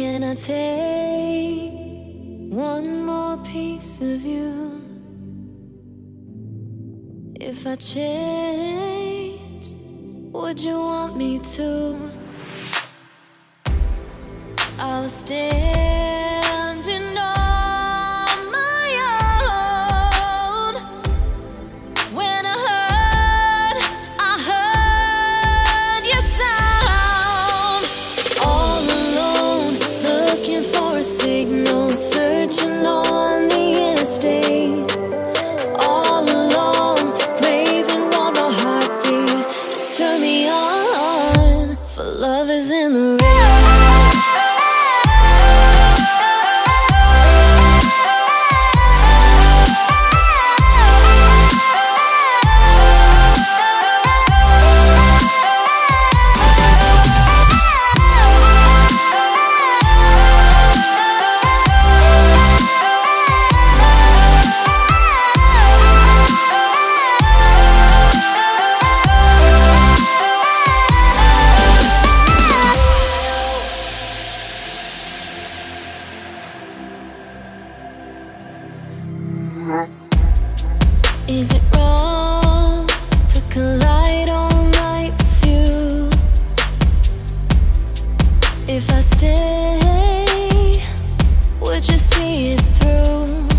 Can I take one more piece of you? If I change, would you want me to? I'll stay. Is it wrong to collide all night with you? If I stay, would you see it through?